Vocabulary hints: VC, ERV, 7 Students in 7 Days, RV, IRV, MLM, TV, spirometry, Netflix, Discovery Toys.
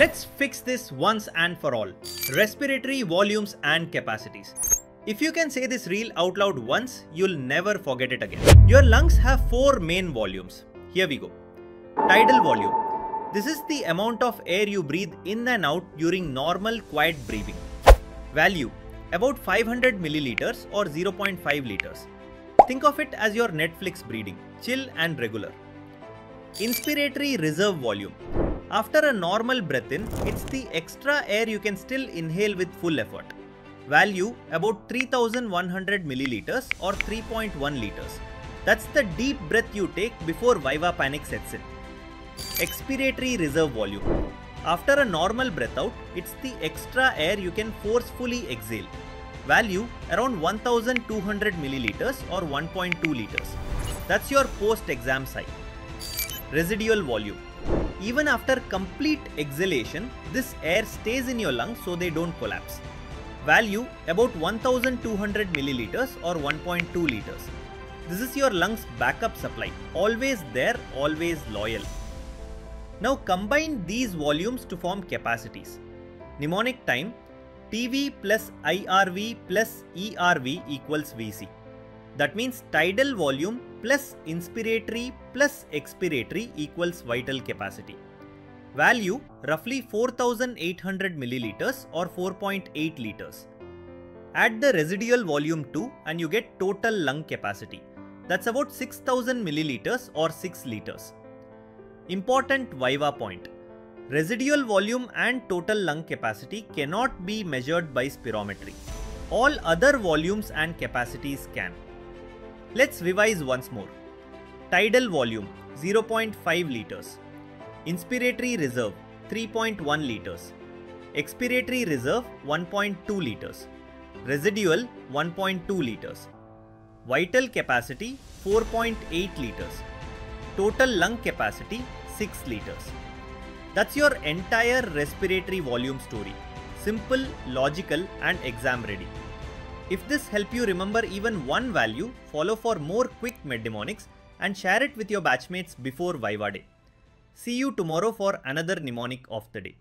Let's fix this once and for all. Respiratory volumes and capacities. If you can say this reel out loud once, you'll never forget it again. Your lungs have four main volumes. Here we go. Tidal volume. This is the amount of air you breathe in and out during normal quiet breathing. Value. About 500 milliliters or 0.5 liters. Think of it as your Netflix breathing, chill and regular. Inspiratory reserve volume. After a normal breath in, it's the extra air you can still inhale with full effort. Value about 3100 milliliters or 3.1 liters. That's the deep breath you take before viva panic sets in. Expiratory reserve volume. After a normal breath out, it's the extra air you can forcefully exhale. Value around 1200 milliliters or 1.2 liters. That's your post-exam sigh. Residual volume. Even after complete exhalation, this air stays in your lungs so they don't collapse. Value about 1200 milliliters or 1.2 liters. This is your lungs backup supply, always there, always loyal. Now combine these volumes to form capacities. Mnemonic time, TV plus IRV plus ERV equals VC. That means tidal volume plus inspiratory plus expiratory equals vital capacity. Value roughly 4800 milliliters or 4.8 liters. Add the residual volume too and you get total lung capacity. That's about 6000 milliliters or 6 liters. Important viva point. Residual volume and total lung capacity cannot be measured by spirometry. All other volumes and capacities can. Let's revise once more. Tidal volume 0.5 liters. Inspiratory reserve 3.1 liters. Expiratory reserve 1.2 liters. Residual 1.2 liters. Vital capacity 4.8 liters. Total lung capacity 6 liters. That's your entire respiratory volume story. Simple, logical and exam ready. If this helped you remember even one value, follow for more quick med mnemonics and share it with your batchmates before Viva Day. See you tomorrow for another mnemonic of the day.